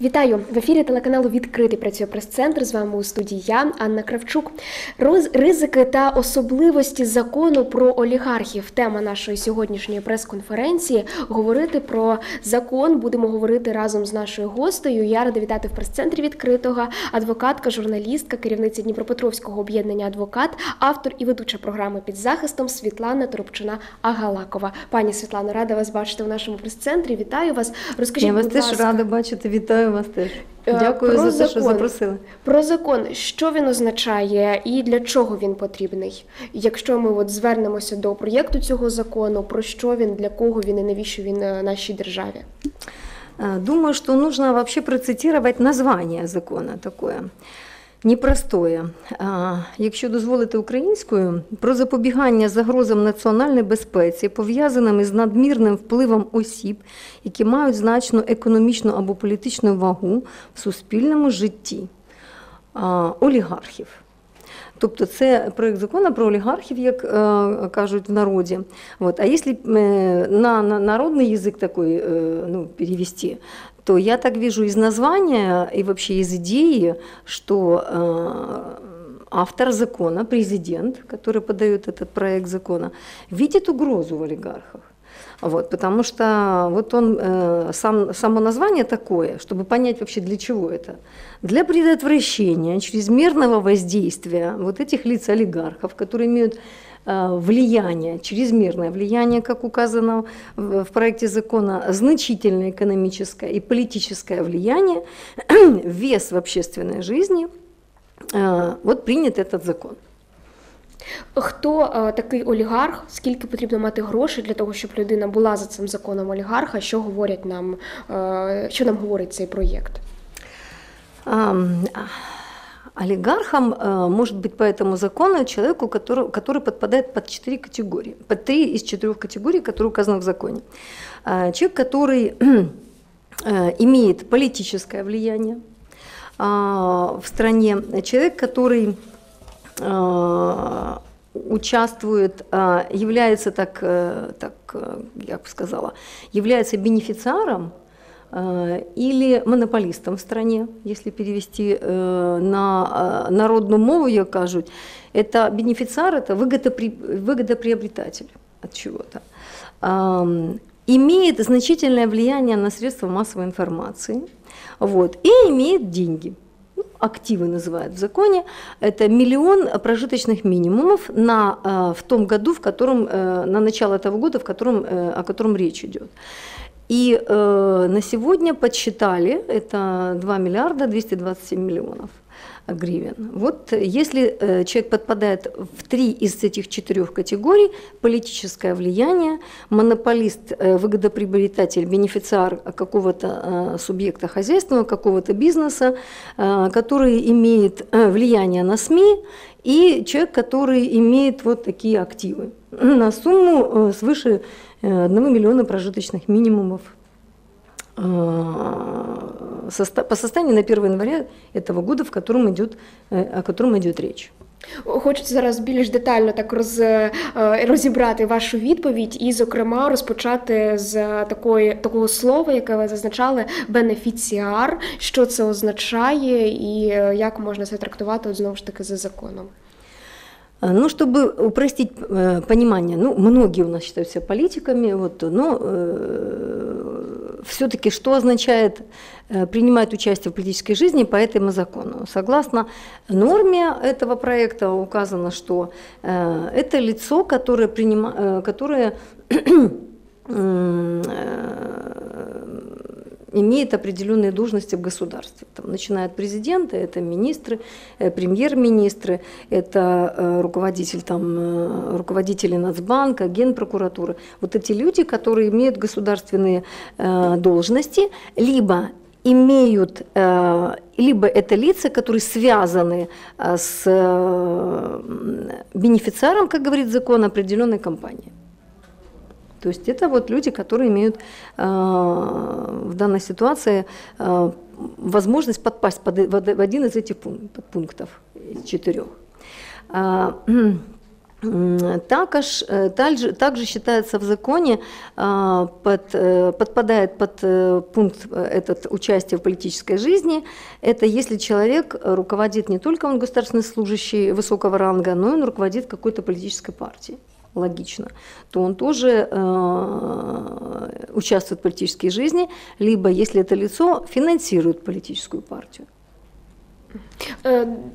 Вітаю! В ефірі телеканалу «Відкритий» працює прес-центр. З вами у студії я, Анна Кравчук. Ризики та особливості закону про олігархів – тема нашої сьогоднішньої прес-конференції. Говорити про закон будемо говорити разом з нашою гостею. Я рада вітати в прес-центрі «Відкритого» адвокатка, журналістка, керівниця Дніпропетровського об'єднання «Адвокат», автор і ведуча програми «Під захистом» Світлана Торопчина-Агалакова. Пані Світлано, рада вас бачити в нашому прес-центрі. Вітаю вас. Розкажіть, будь ласка. Я вас теж рада бачити. Вітаю вас теж. Дякую за те, що запросили. Про закон, що він означає і для чого він потрібний? Якщо ми от звернемося до проєкту цього закону, про що він, для кого він і навіщо він нашій державі? Думаю, що потрібно взагалі процитувати названня закону таке. Непростое. Якщо дозволити українською, про запобігання загрозам національної безпеці, пов'язаним із надмірним впливом осіб, які мають значну економічну або політичну вагу в суспільному житті олігархів. Тобто це проєкт закону про олігархів, як кажуть в народі. А якщо на народний язик такий перевести, то я так вижу из названия и вообще из идеи, что автор закона, президент, который подает этот проект закона, видит угрозу в олигархах. Вот, потому что вот он, само название такое, чтобы понять вообще для чего это. Для предотвращения чрезмерного воздействия вот этих лиц олигархов, которые имеют влияние, чрезмерное влияние, как указано в проекте закона, значительное экономическое и политическое влияние, вес в общественной жизни, вот принят этот закон. Хто такий олігарх, скільки потрібно мати грошей для того, щоб людина була за цим законом олігарха, що говорять нам, що нам говорить цей проєкт? Олигархом может быть по этому закону человеку, который подпадает под 4 категории, под 3 из 4 категорий, которые указаны в законе. Человек, который имеет политическое влияние в стране, человек, который участвует, является, я бы сказала, является бенефициаром или монополистом в стране, если перевести на народную мову, я кажу, это бенефициар, это выгодоприобретатель от чего-то. Имеет значительное влияние на средства массовой информации, вот, и имеет деньги. Активы называют в законе, это 1 000 000 прожиточных минимумов в том году, в котором, на начало того года, о котором речь идет. И на сегодня подсчитали, это 2 227 000 000 гривен. Вот если человек подпадает в 3 из этих 4 категорий, политическое влияние, монополист, выгодоприобретатель, бенефициар какого-то субъекта хозяйственного, какого-то бизнеса, который имеет влияние на СМИ, и человек, который имеет вот такие активы на сумму свыше 1 000 000 прожиточных минимумов по состоянию на 1 января этого года, о котором идет речь. Хочеться зараз більш детально так розібрати вашу відповідь і, зокрема, розпочати з такого слова, яке ви зазначали, бенефіціар, що це означає і як можна це трактувати, знову ж таки, за законом. Ну, чтобы упростить понимание, ну, многие у нас считают себя политиками, вот, но все-таки что означает принимать участие в политической жизни по этому закону? Согласно норме этого проекта указано, что это лицо, которое имеет определенные должности в государстве. Там, начиная от президента, это министры, премьер-министры, это руководители Нацбанка, генпрокуратуры. Вот эти люди, которые имеют государственные должности, либо это лица, которые связаны с бенефициаром, как говорит закон, определенной компании. То есть это вот люди, которые имеют в данной ситуации возможность подпасть в один из этих подпунктов, из 4. Также считается в законе, подпадает под пункт этот участие в политической жизни, это если человек руководит, не только он государственный служащий высокого ранга, но и он руководит какой-то политической партией. Логично, то он тоже участвует в политической жизни, либо если это лицо финансирует политическую партию.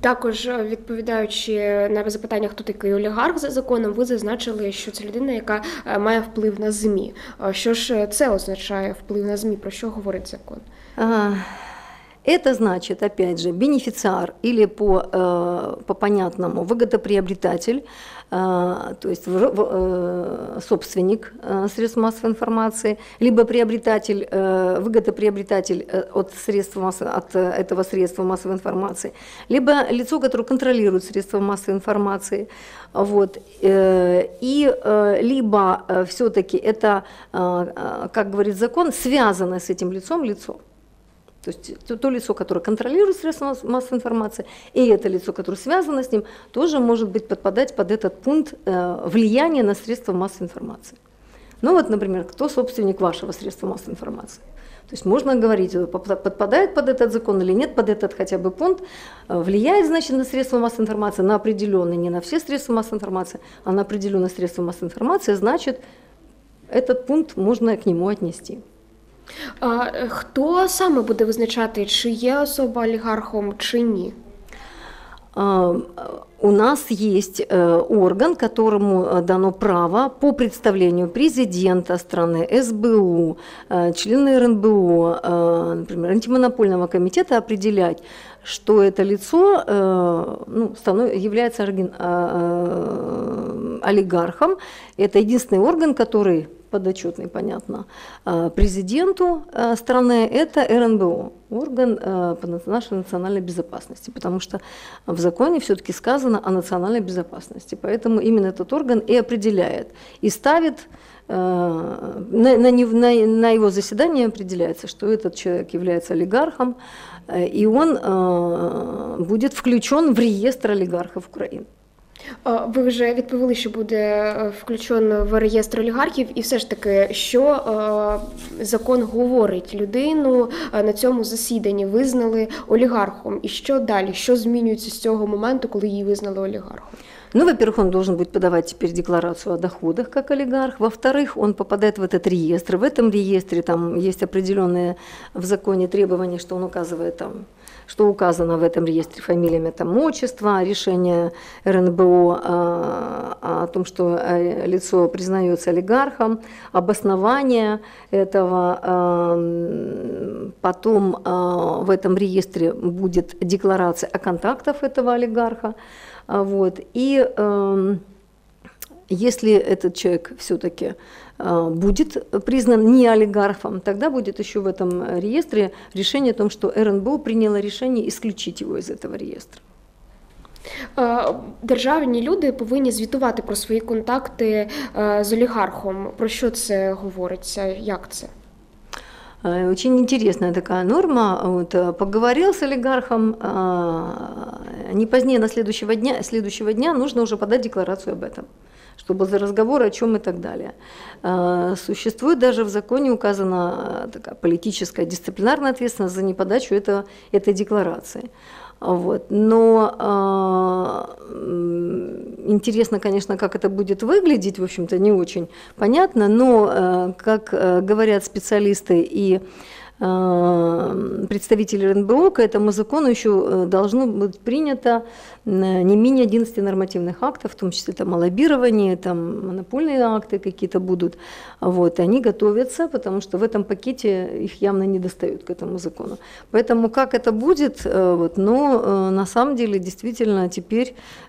Також, відповідаючи на запитання, хто такий олігарх за законом, ви зазначили, що це людина, яка має вплив на ЗМІ. Що ж це означає вплив на ЗМІ? Про що говорить закон? Это значит, опять же, бенефициар или по понятному выгодоприобретатель, то есть собственник средств массовой информации, либо приобретатель, выгодоприобретатель от этого средства массовой информации, либо лицо, которое контролирует средства массовой информации, вот, и либо все-таки это, как говорит закон, связанное с этим лицом лицо. То есть то лицо, которое контролирует средства массовой информации, и это лицо, которое связано с ним, тоже может быть подпадать под этот пункт влияния на средства массовой информации. Ну вот, например, кто собственник вашего средства массовой информации? То есть можно говорить, подпадает под этот закон или нет, под этот хотя бы пункт, влияет, значит, на средства массовой информации, на определенные, не на все средства массовой информации, а на определенные средства массовой информации, значит, этот пункт можно к нему отнести. Хто саме буде визначати, чи є особа олігархом, чи ні? У нас есть орган, которому дано право по представлению президента страны, СБУ, члены РНБО, например, антимонопольного комитета определять, что это лицо является олигархом. Это единственный орган, который подотчетный, понятно, президенту страны, это РНБО, орган по нашей национальной безопасности, потому что в законе все-таки сказано о национальной безопасности, поэтому именно этот орган и определяет, и ставит, на его заседании определяется, что этот человек является олигархом, и он будет включен в реестр олигархов Украины. Ви вже відповіли, що буде включено в реєстр олігархів, і все ж таки, що закон говорить? Людину на цьому засіданні визнали олігархом, і що далі? Що змінюється з цього моменту, коли її визнали олігархом? Ну, во-первых, он должен будет подавать теперь декларацию о доходах как олигарх. Во-вторых, он попадает в этот реестр. В этом реестре там есть определенные в законе требования, что он указывает там, что указано в этом реестре фамилиями, там, отчество, решение РНБО о том, что лицо признается олигархом, обоснование этого. Потом в этом реестре будет декларация о контактах этого олигарха. Вот. И если этот человек все-таки будет признан не олигархом, тогда будет еще в этом реестре решение о том, что РНБО приняло решение исключить его из этого реестра. Державні люди повинні звітувати про свої контакти з олігархом. Про що це говориться? Як це? Очень интересная такая норма. Вот, поговорил с олигархом, не позднее на следующего дня нужно уже подать декларацию об этом, что был за разговор, о чем и так далее. Существует даже в законе указана такая политическая дисциплинарная ответственность за неподачу этой декларации. Вот. Но интересно, конечно, как это будет выглядеть, в общем-то, не очень понятно, но, как говорят специалисты и представители РНБО, к этому закону еще должно быть принято не менее 11 нормативных актов, в том числе там, о лоббировании, там, монопольные акты какие-то будут. Вот, они готовятся, потому что в этом пакете их явно не достают к этому закону. Поэтому как это будет, вот, но на самом деле действительно теперь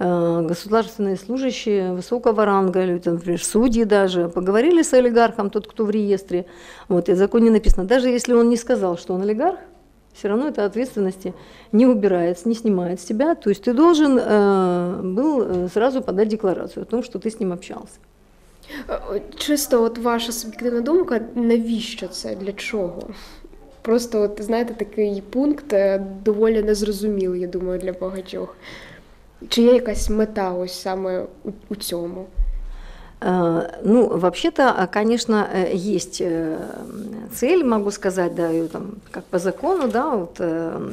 государственные служащие высокого ранга, или, например, судьи даже, поговорили с олигархом, тот, кто в реестре, вот, и в законе написано, даже если он не сказал, что он олигарх, все равно это ответственности не убирается, не снимает с тебя. То есть ты должен был сразу подать декларацию о том, что ты с ним общался. Чисто от ваша суб'єктивна думка, навіщо це, для чого? Просто, от, знаєте, такий пункт доволі незрозумілий, я думаю, для багатьох. Чи є якась мета ось саме у цьому? Ну, вообще-то, конечно, есть цель, могу сказать, да, ее там, как по закону, да, вот,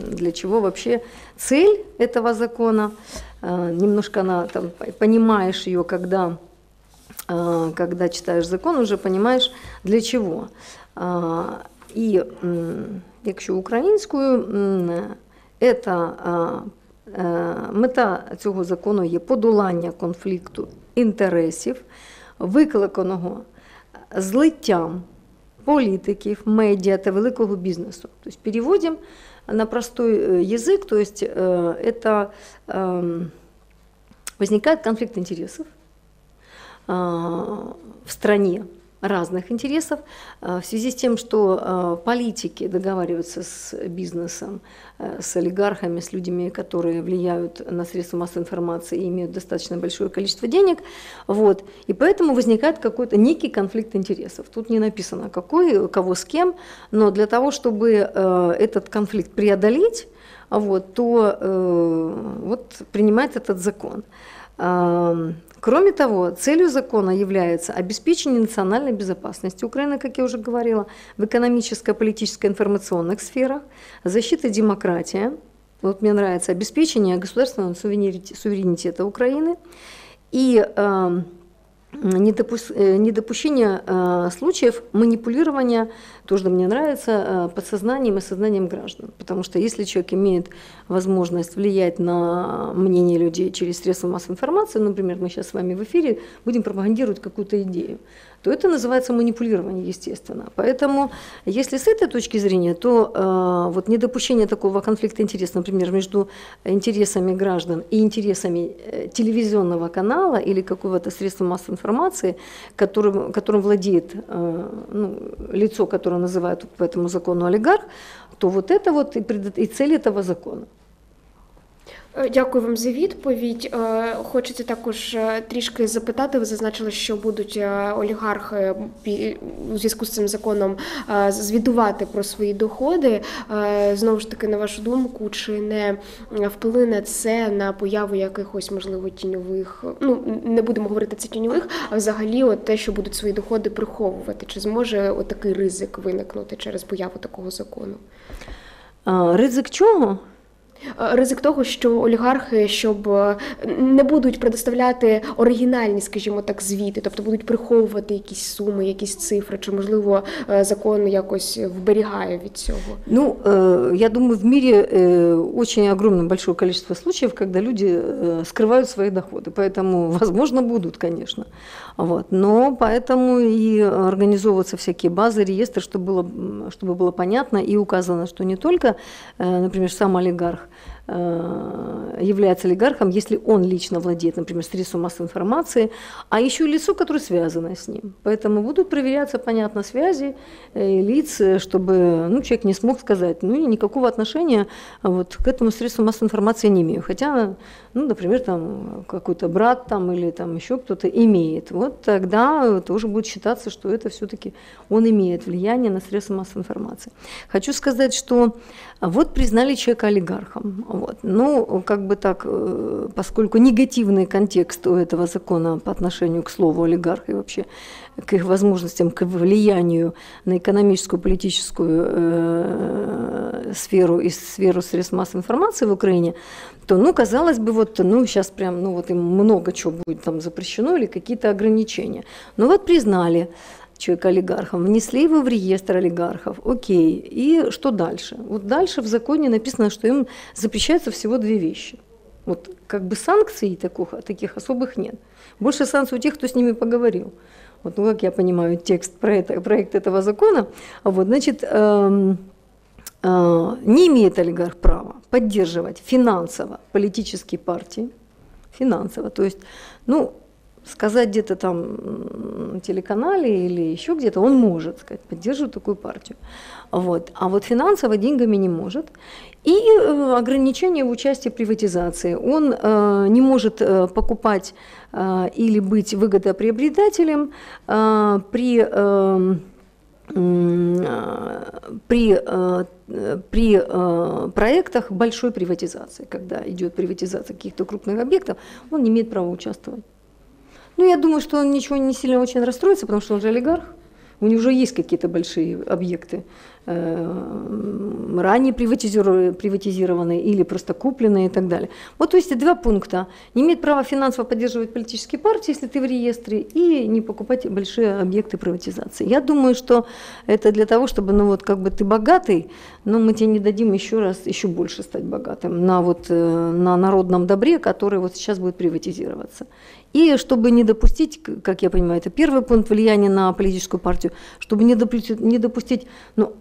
для чего вообще цель этого закона. Немножко она там, понимаешь ее, когда читаешь закон, уже понимаешь, для чего. И якщо українською, это мета цього закону є подолання конфлікту інтересів, викликаного злиттям політиків, медіа та великого бізнесу. Тобто, переводимо на простий язик, тобто, це возникає конфлікт інтересів в країні. Разных интересов, в связи с тем, что политики договариваются с бизнесом, с олигархами, с людьми, которые влияют на средства массовой информации и имеют достаточно большое количество денег, вот, и поэтому возникает какой-то некий конфликт интересов. Тут не написано, какой, кого с кем, но для того, чтобы этот конфликт преодолеть, вот, то вот, принимает этот закон. Кроме того, целью закона является обеспечение национальной безопасности Украины, как я уже говорила, в экономической, политической, информационных сферах, защита демократии, вот мне нравится, обеспечение государственного суверенитета Украины и недопущение случаев манипулирования, тоже мне нравится, подсознанием и сознанием граждан. Потому что если человек имеет возможность влиять на мнение людей через средства массовой информации, например, мы сейчас с вами в эфире будем пропагандировать какую-то идею, то это называется манипулирование, естественно. Поэтому, если с этой точки зрения, то вот недопущение такого конфликта интересов, например, между интересами граждан и интересами телевизионного канала или какого-то средства массовой информации, которым владеет лицо, которое называют по этому закону олигарх, то вот это вот и цель этого закона. Дякую вам за відповідь. Хочеться також трішки запитати. Ви зазначили, що будуть олігархи у зв'язку з цим законом звітувати про свої доходи. Знову ж таки, на вашу думку, чи не вплине це на появу якихось, можливо, тіньових, ну, не будемо говорити це тіньових, а взагалі от те, що будуть свої доходи приховувати? Чи зможе отакий ризик виникнути через появу такого закону? Ризик чого? Ризик того, що олігархи, щоб не будуть предоставляти оригінальні, скажімо так, звіти, тобто будуть приховувати якісь суми, якісь цифри, чи, можливо, закон якось вберігає від цього? Ну, я думаю, в мире очень огромное большое количество случаев, когда люди скрывают свои доходы, поэтому, возможно, будут, конечно. Вот. Но поэтому и организовываются всякие базы, реестры, чтобы было понятно и указано, что не только, например, сам олигарх является олигархом, если он лично владеет, например, средством массовой информации, а еще и лицо, которое связано с ним. Поэтому будут проверяться, понятно, связи лиц, чтобы человек не смог сказать, я никакого отношения вот, к этому средству массовой информации не имею. Хотя, например, там какой-то брат там, или там еще кто-то имеет. Вот тогда тоже будет считаться, что это все-таки он имеет влияние на средства массовой информации. Хочу сказать, что вот признали человека олигархом. Вот. Ну, как бы так, поскольку негативный контекст у этого закона по отношению к слову олигарх и вообще к их возможностям, к влиянию на экономическую, политическую сферу и сферу средств массовой информации в Украине, то, казалось бы, вот, сейчас прям, вот им много чего будет там запрещено или какие-то ограничения. Но вот признали человека олигархом, внесли его в реестр олигархов, окей, и что дальше? Вот дальше в законе написано, что им запрещаются всего две вещи. Вот как бы санкций таких особых нет. Больше санкций у тех, кто с ними поговорил. Вот, как я понимаю, текст проект этого закона, вот, значит, не имеет олигарх права поддерживать финансово политические партии, финансово, то есть, сказать где-то там на телеканале или еще где-то, он может сказать, поддерживает такую партию. Вот. А вот финансово деньгами не может. И ограничение в участии в приватизации. Он не может покупать или быть выгодоприобретателем при при проектах большой приватизации, когда идет приватизация каких-то крупных объектов, он не имеет права участвовать. Ну, я думаю, что он ничего не сильно очень расстроится, потому что он же олигарх. У них уже есть какие-то большие объекты, ранее приватизированные или просто купленные и так далее. Вот, то есть, два пункта. Не имеет права финансово поддерживать политические партии, если ты в реестре, и не покупать большие объекты приватизации. Я думаю, что это для того, чтобы, ну вот, как бы ты богатый, но мы тебе не дадим еще раз, еще больше стать богатым на, вот, на народном добре, который вот сейчас будет приватизироваться. И чтобы не допустить, как я понимаю, это первый пункт влияния на политическую партию, чтобы не допустить ну,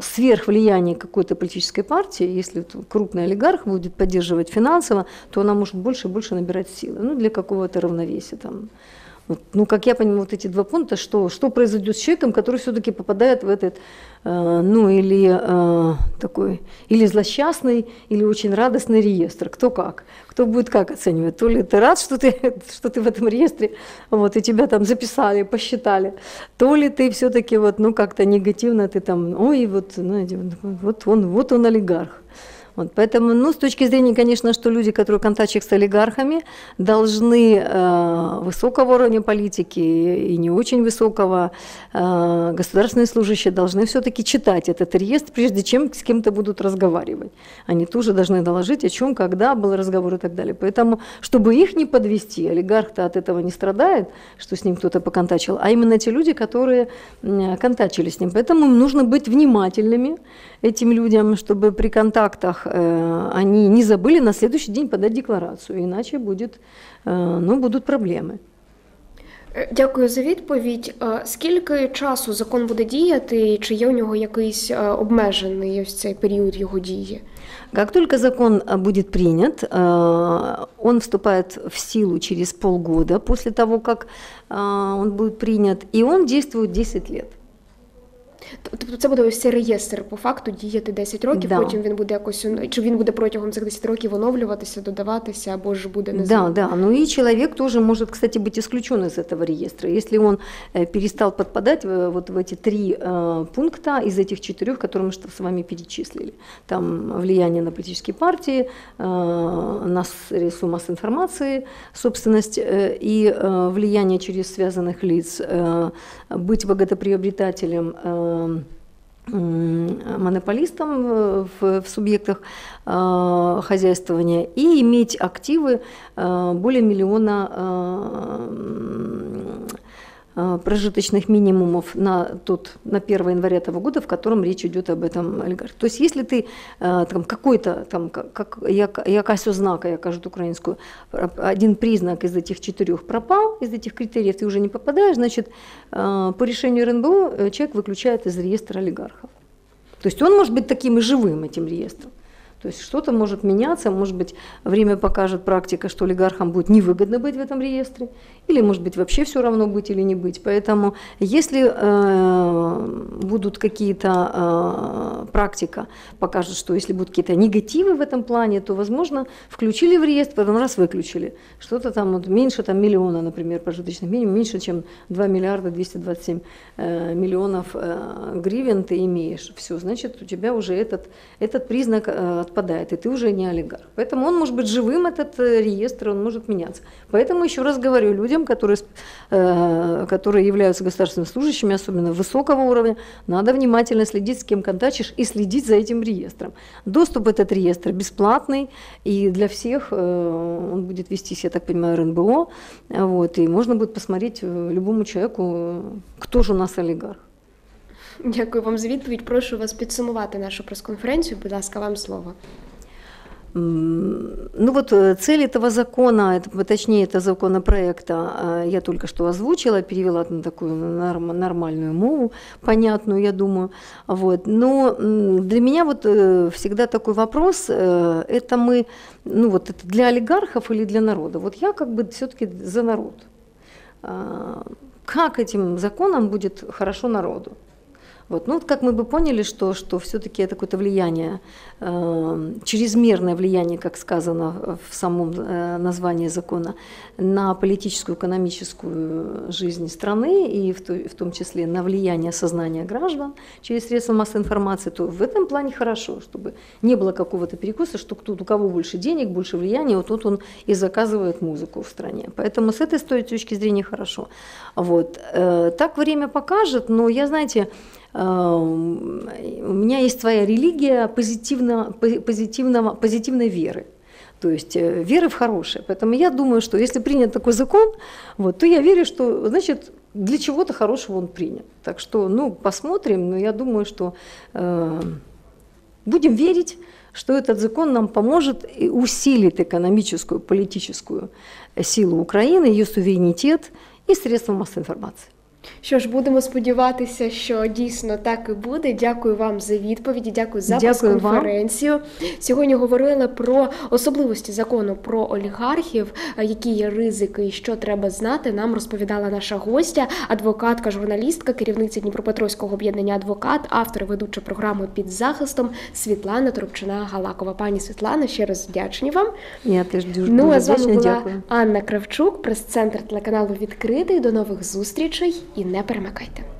сверхвлияния какой-то политической партии, если крупный олигарх будет поддерживать финансово, то она может больше и больше набирать силы, ну, для какого-то равновесия. Там. Вот. Ну, как я понимаю, вот эти два пункта, что произойдет с человеком, который все-таки попадает в этот, ну, или злосчастный, или очень радостный реестр, кто как, кто будет как оценивать, то ли ты рад, что ты в этом реестре, вот, и тебя там записали, посчитали, то ли ты все-таки, вот, ну, как-то негативно, ты там, ой, вот, знаете, вот он олигарх. Вот, поэтому, ну, с точки зрения, конечно, что люди, которые контактируют с олигархами, должны высокого уровня политики и не очень высокого, государственные служащие должны все-таки читать этот реестр, прежде чем с кем-то будут разговаривать. Они тоже должны доложить, о чем, когда был разговор и так далее. Поэтому, чтобы их не подвести, олигарх-то от этого не страдает, что с ним кто-то поконтачил, а именно те люди, которые контачили с ним. Поэтому им нужно быть внимательными этим людям, чтобы при контактах они не забыли на следующий день подать декларацию, иначе будут проблеми. Дякую за відповідь. Скільки часу закон буде діяти, і чи є у нього якийсь обмежений ось цей період його дії? Как только закон будет принят, он вступает в силу через полгода после того, как он будет принят, и он действует 10 лет. Тобто це буде ось цей реєстр по факту діяти 10 років, да. Потім він буде якось, чи він буде протягом цих 10 років оновлюватися, додаватися, або ж буде не знаю. Да, да. Ну и человек тоже может, кстати, быть исключен из этого реестра, если он перестал подпадать вот в эти 3 пункта из этих 4, которые мы с вами перечислили. Там влияние на политические партии, на средства массовой информации, собственность и влияние через связанных лиц, быть богатоприобретателем, монополистом в субъектах хозяйствования и иметь активы более миллиона прожиточных минимумов на 1 января этого года, в котором речь идет об этом олигархе. То есть если ты там, какой-то, там, как, якась ознака, я кажу украинскую, один признак из этих 4 пропал, из этих критериев ты уже не попадаешь, значит, по решению РНБО человек выключает из реестра олигархов. То есть он может быть таким и живым этим реестром. То есть что-то может меняться, может быть, время покажет практика, что олигархам будет невыгодно быть в этом реестре, или, может быть, вообще все равно быть или не быть. Поэтому если будут какие-то практика, покажет, что если будут какие-то негативы в этом плане, то, возможно, включили в реестр, потом раз выключили. Что-то там вот, меньше там, миллиона, например, прожиточных минимум, меньше, чем 2 227 000 000 гривен ты имеешь. Все, значит, у тебя уже этот признак отпадает, и ты уже не олигарх. Поэтому он может быть живым, этот реестр, он может меняться. Поэтому еще раз говорю людям, которые являются государственными служащими, особенно высокого уровня, надо внимательно следить, с кем контачишь, и следить за этим реестром. Доступ в этот реестр бесплатный, и для всех он будет вестись, я так понимаю, РНБО, вот, и можно будет посмотреть любому человеку, кто же у нас олигарх. Дякую вам за відповідь. Прошу вас підсумувати нашу прес-конференцію. Будь ласка, вам слово. Ну вот цель этого закона, точнее этого законопроекта, я только что озвучила, перевела на такую нормальную мову, понятную, я думаю. Вот. Но для меня вот всегда такой вопрос, это мы, ну вот это для олигархов или для народа? Вот я как бы все-таки за народ. Как этим законом будет хорошо народу? Вот. Ну, как мы бы поняли, что все-таки это какое-то влияние, чрезмерное влияние, как сказано в самом названии закона, на политическую, экономическую жизнь страны и в том числе на влияние сознания граждан через средства массовой информации, то в этом плане хорошо, чтобы не было какого-то перекуса, что кто, у кого больше денег, больше влияния, вот тут он и заказывает музыку в стране. Поэтому с этой точки зрения хорошо. Вот. Так время покажет, но я, знаете, у меня есть своя религия позитивной веры. То есть веры в хорошее. Поэтому я думаю, что если принят такой закон, вот, то я верю, что значит, для чего-то хорошего он принят. Так что ну, посмотрим, но я думаю, что будем верить, что этот закон нам поможет и усилит экономическую, политическую силу Украины, ее суверенитет и средства массовой информации. Що ж, будемо сподіватися, що дійсно так і буде. Дякую вам за відповіді, дякую за прес-конференцію. Сьогодні говорили про особливості закону про олігархів, які є ризики і що треба знати. Нам розповідала наша гостя, адвокатка, журналістка, керівниця Дніпропетровського об'єднання «Адвокат», автор і ведуча програми «Під захистом» Світлана Торопчина-Агалакова. Пані Світлана, ще раз вдячні вам. Я теж дуже вдячна. Ну, а з вами була Анна Кравчук, прес-центр телеканалу «Відкритий». До нових зустрічей. І не перемикайте.